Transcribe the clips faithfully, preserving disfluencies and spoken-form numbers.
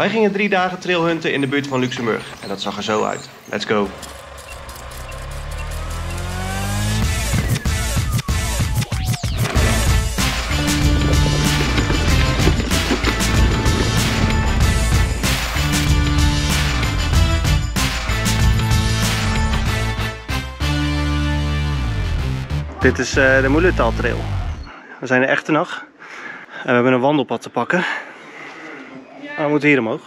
Wij gingen drie dagen trailhunten in de buurt van Luxemburg. En dat zag er zo uit. Let's go! Dit is de Mullerthal Trail. We zijn in Echternach. En we hebben een wandelpad te pakken. Maar we moeten hier omhoog.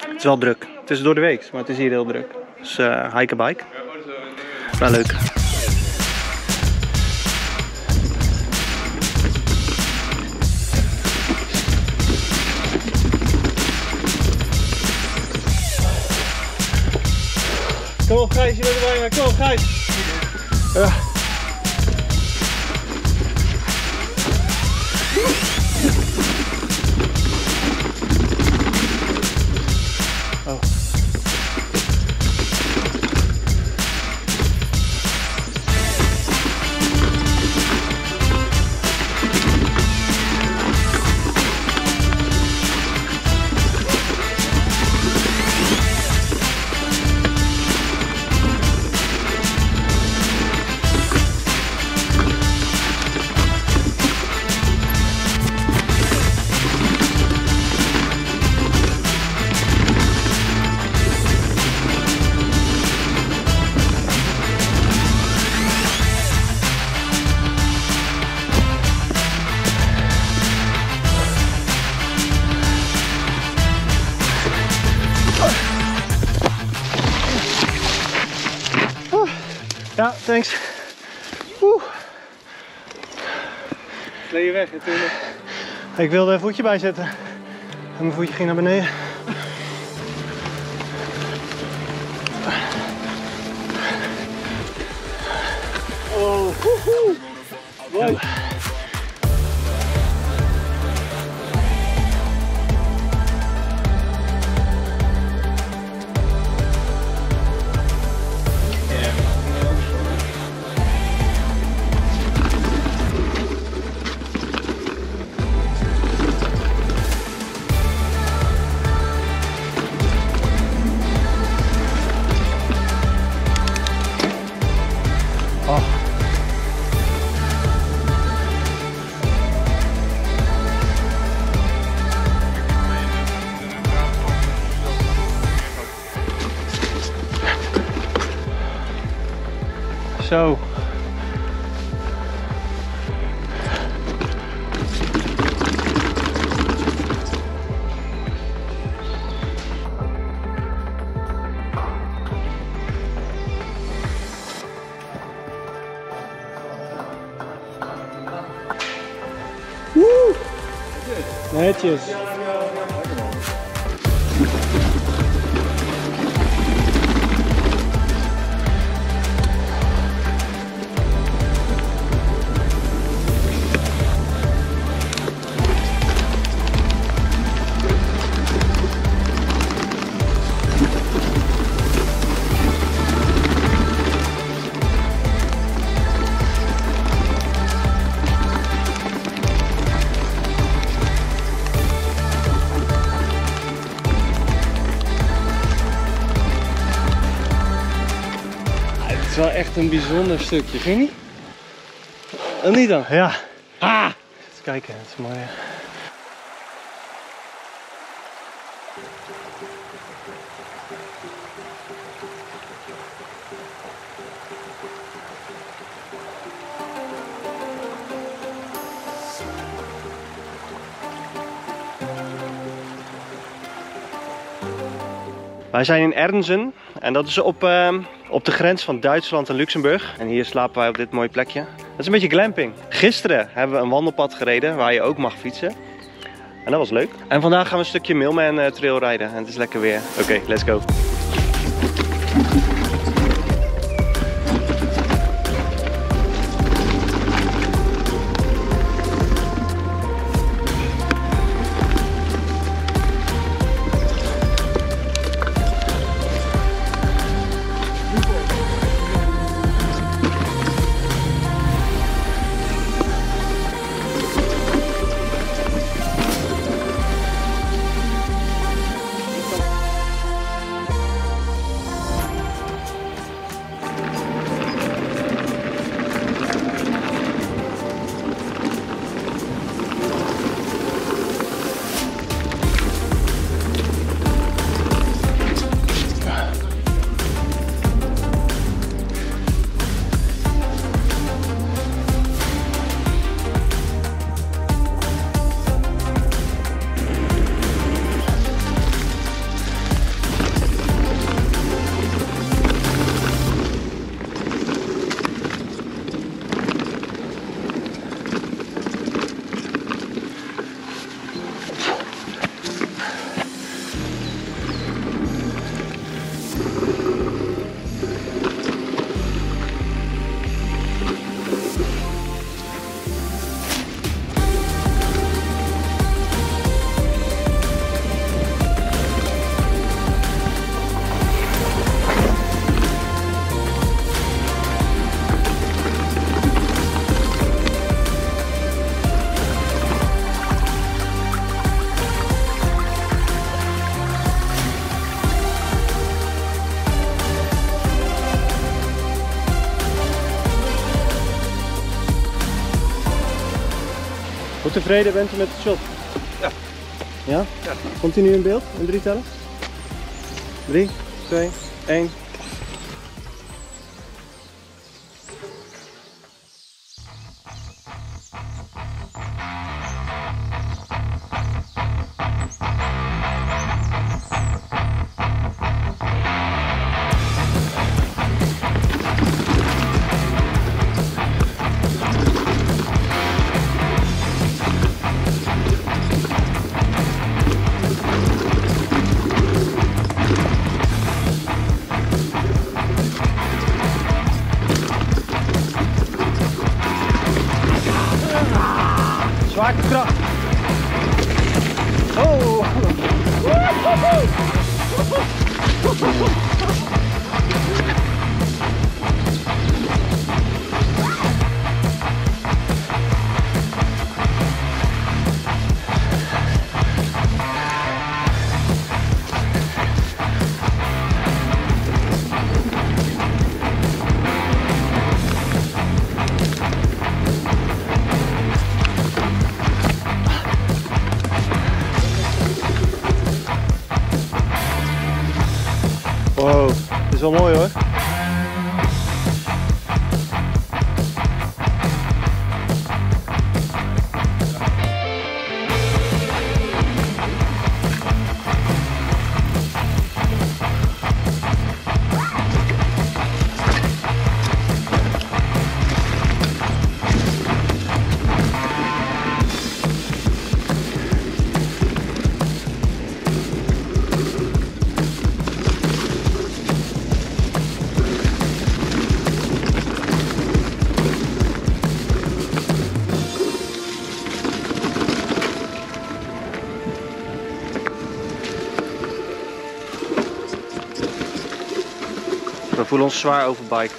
Het is wel druk. Het is door de week, maar het is hier heel druk. Dus uh, hike a bike. Wel leuk. Kom op Gijs, je bent er bijna. Kom op Gijs. Ja. Oh. Ja, thanks. Oeh. Leer je weg natuurlijk. Ik wilde een voetje bijzetten. En mijn voetje ging naar beneden. Oh, woehoe. Mooi. Zo. Woe! Netjes. Het is wel echt een bijzonder stukje, vind je niet? En niet dan? Ja. Ah! Even kijken, het is mooi. Ja. Wij zijn in Ernzen en dat is op, uh, op de grens van Duitsland en Luxemburg. En hier slapen wij op dit mooie plekje. Dat is een beetje glamping. Gisteren hebben we een wandelpad gereden waar je ook mag fietsen. En dat was leuk. En vandaag gaan we een stukje Mullerthal Trail rijden en het is lekker weer. Oké, okay, let's go. tevreden bent u met de shot? Ja. Ja? Ja. Komt hij nu in beeld? In drie tellen? drie, twee, één. Zwaartekracht. Oh! Wow, dat is wel mooi hoor. We voelen ons zwaar overbiked.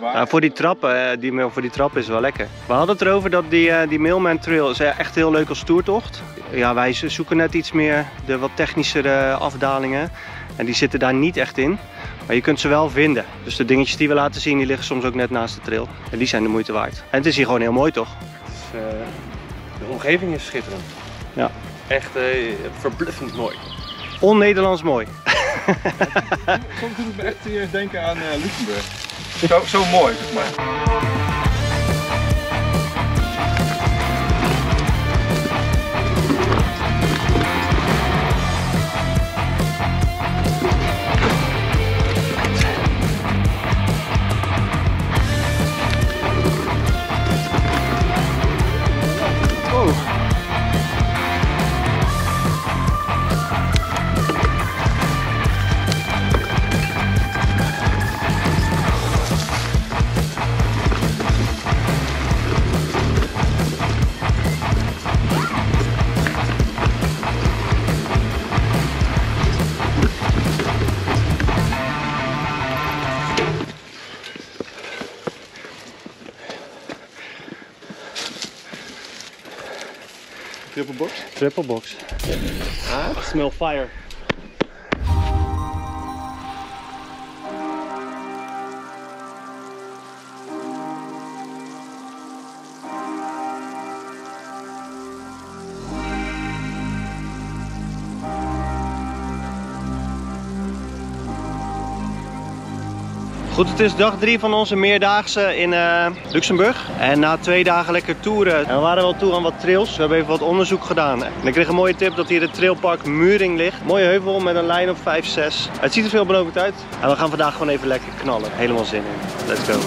Nou, voor die trappen, die mail voor die trappen is wel lekker. We hadden het erover dat die, die Mullerthal Trail is echt heel leuk als toertocht. Ja, wij zoeken net iets meer de wat technischere afdalingen. En die zitten daar niet echt in. Maar je kunt ze wel vinden. Dus de dingetjes die we laten zien, die liggen soms ook net naast de trail. En die zijn de moeite waard. En het is hier gewoon heel mooi toch? Dus, uh, de omgeving is schitterend. Ja. Echt uh, verbluffend mooi. On-Nederlands mooi. Soms doet het me echt denken aan uh, Luxemburg. Zo, zo mooi, zeg maar. Triple box? Triple box. Ah. Smell fire. Goed, het is dag drie van onze meerdaagse in uh, Luxemburg. En na twee dagen lekker toeren. En we waren wel toe aan wat trails. We hebben even wat onderzoek gedaan. En ik kreeg een mooie tip dat hier het Trailpark Mehring ligt. Mooie heuvel met een lijn op vijf zes. Het ziet er veelbelovend uit. En we gaan vandaag gewoon even lekker knallen. Helemaal zin in. Let's go.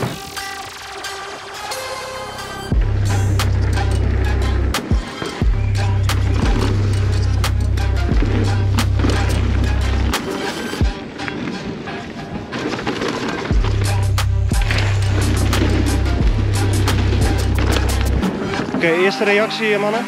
Oké, okay, eerste reactie mannen.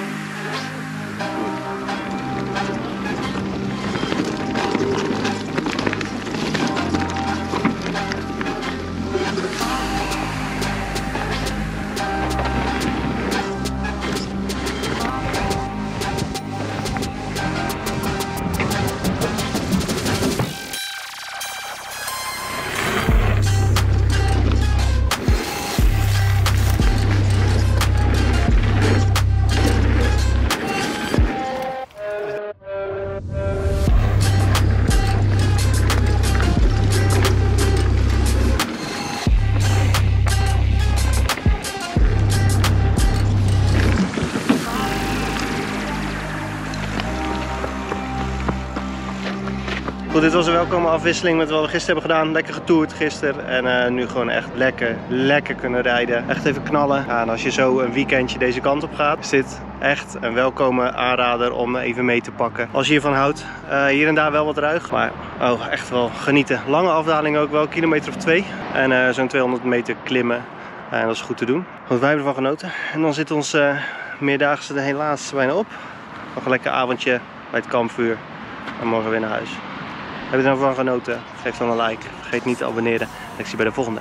Goed, dit was een welkome afwisseling met wat we gisteren hebben gedaan. Lekker getoerd gisteren en uh, nu gewoon echt lekker, lekker kunnen rijden. Echt even knallen. Ja, en als je zo een weekendje deze kant op gaat, is dit echt een welkome aanrader om even mee te pakken. Als je hiervan houdt, uh, hier en daar wel wat ruig. Maar oh, echt wel genieten. Lange afdaling ook wel, kilometer of twee. En uh, zo'n tweehonderd meter klimmen. Uh, en dat is goed te doen. Want wij hebben ervan genoten. En dan zit ons uh, meerdaagse er helaas bijna op. Nog een lekker avondje bij het kampvuur. En morgen weer naar huis. Heb je er nou van genoten? Geef dan een like. Vergeet niet te abonneren. En ik zie je bij de volgende.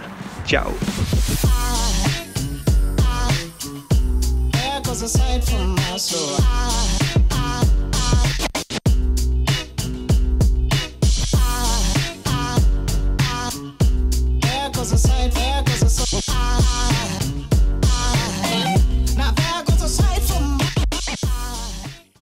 Ciao!